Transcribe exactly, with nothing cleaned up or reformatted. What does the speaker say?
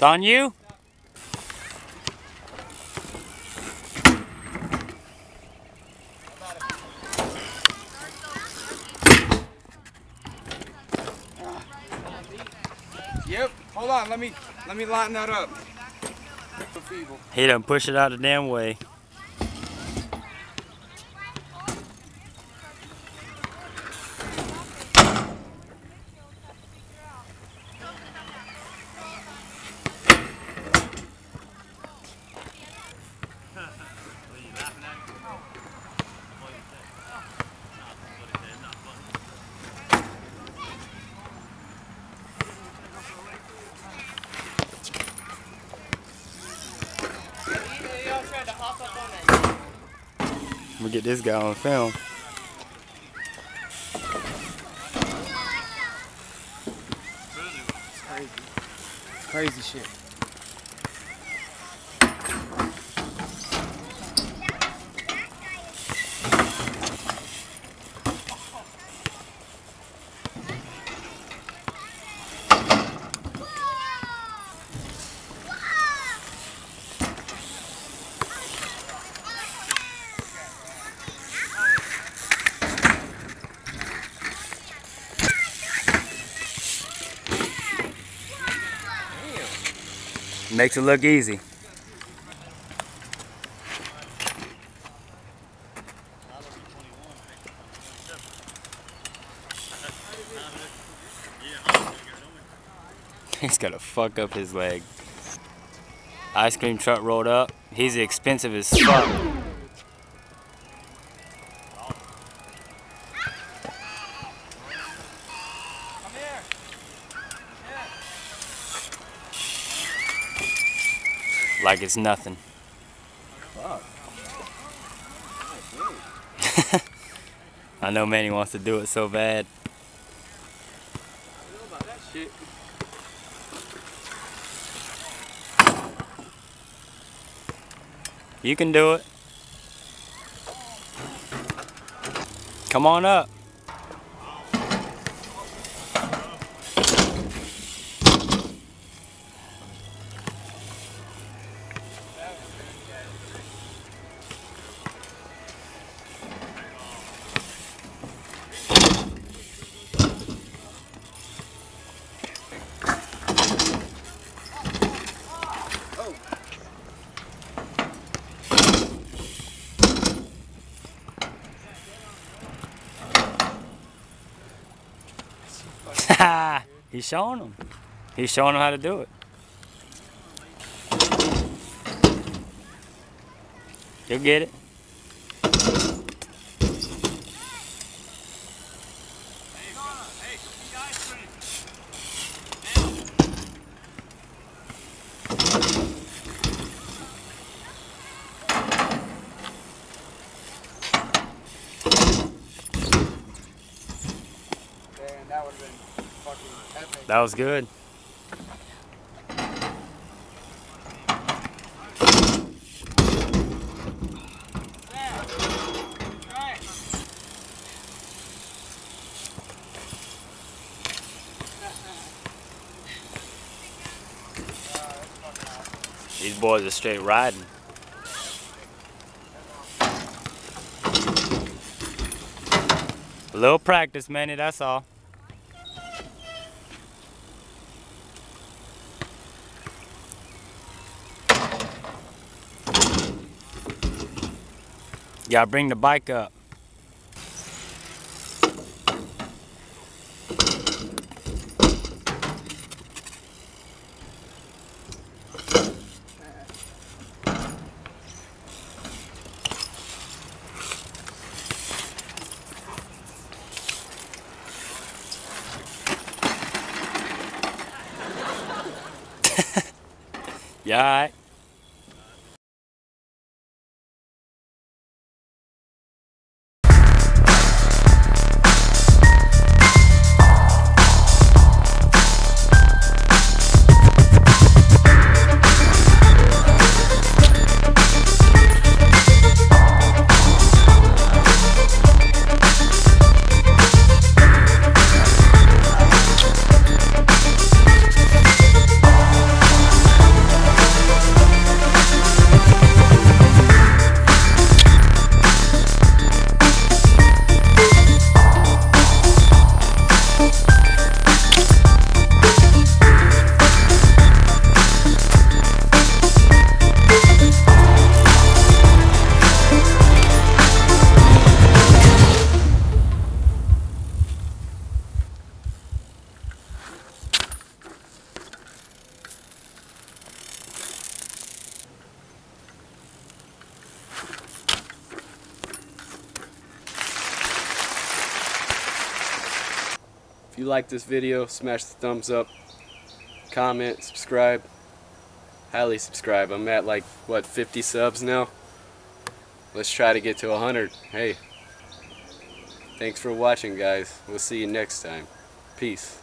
It's on you? Yep, hold on, let me let me line that up. He done push it out of the damn way. I'm gonna get this guy on film. It's crazy. It's crazy shit. Makes it look easy. He's gonna fuck up his leg. Ice cream truck rolled up. He's expensive as fuck. Like it's nothing. Fuck. I know Manny wants to do it so bad. I know about that shit. You can do it. Come on up. He's showing them. He's showing them how to do it. You'll get it. That was good. These boys are straight riding. A little practice, Manny, that's all. You gotta bring the bike up. Yeah, all right. If you like this video, smash the thumbs up, comment, subscribe, highly subscribe. I'm at like, what, fifty subs now? Let's try to get to one hundred. Hey, thanks for watching, guys. We'll see you next time. Peace.